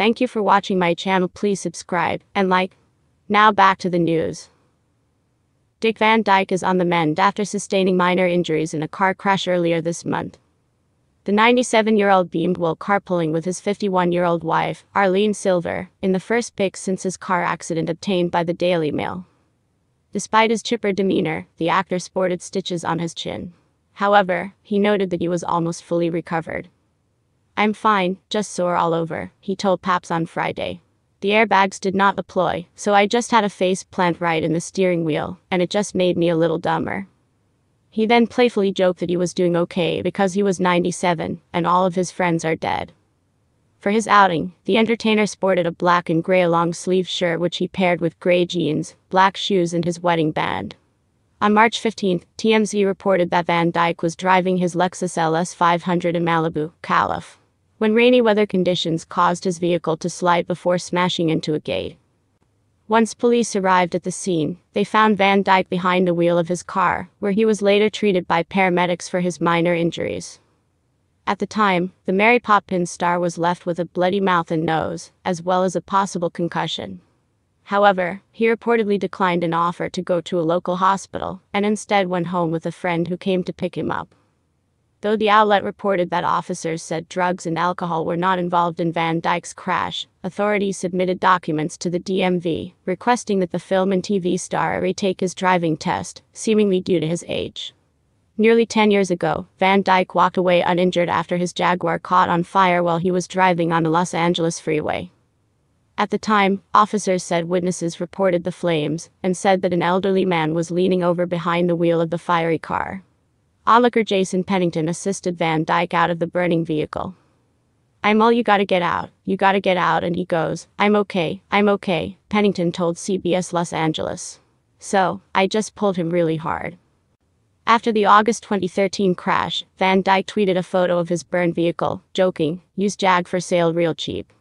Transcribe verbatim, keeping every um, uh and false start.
Thank you for watching my channel. Please subscribe and like. Now back to the news. Dick Van Dyke is on the mend after sustaining minor injuries in a car crash earlier this month. The ninety-seven-year-old beamed while carpooling with his fifty-one-year-old wife, Arlene Silver, in the first pick since his car accident obtained by the Daily Mail. Despite his chipper demeanor, the actor sported stitches on his chin. However, he noted that he was almost fully recovered. "I'm fine, just sore all over," he told Paps on Friday. "The airbags did not deploy, so I just had a face plant right in the steering wheel, and it just made me a little dumber." He then playfully joked that he was doing okay because he was ninety-seven, and all of his friends are dead. For his outing, the entertainer sported a black and gray long-sleeve shirt which he paired with gray jeans, black shoes and his wedding band. On March fifteenth, T M Z reported that Van Dyke was driving his Lexus L S five hundred in Malibu, Calif., when rainy weather conditions caused his vehicle to slide before smashing into a gate. Once police arrived at the scene, they found Van Dyke behind the wheel of his car, where he was later treated by paramedics for his minor injuries. At the time, the Mary Poppins star was left with a bloody mouth and nose, as well as a possible concussion. However, he reportedly declined an offer to go to a local hospital, and instead went home with a friend who came to pick him up. Though the outlet reported that officers said drugs and alcohol were not involved in Van Dyke's crash, authorities submitted documents to the D M V, requesting that the film and T V star retake his driving test, seemingly due to his age. Nearly ten years ago, Van Dyke walked away uninjured after his Jaguar caught on fire while he was driving on a Los Angeles freeway. At the time, officers said witnesses reported the flames, and said that an elderly man was leaning over behind the wheel of the fiery car. Onlooker Jason Pennington assisted Van Dyke out of the burning vehicle. "I'm all you gotta get out, you gotta get out and he goes, I'm okay, I'm okay," Pennington told C B S Los Angeles. "So, I just pulled him really hard." After the August twenty thirteen crash, Van Dyke tweeted a photo of his burned vehicle, joking, "Use Jag for sale real cheap."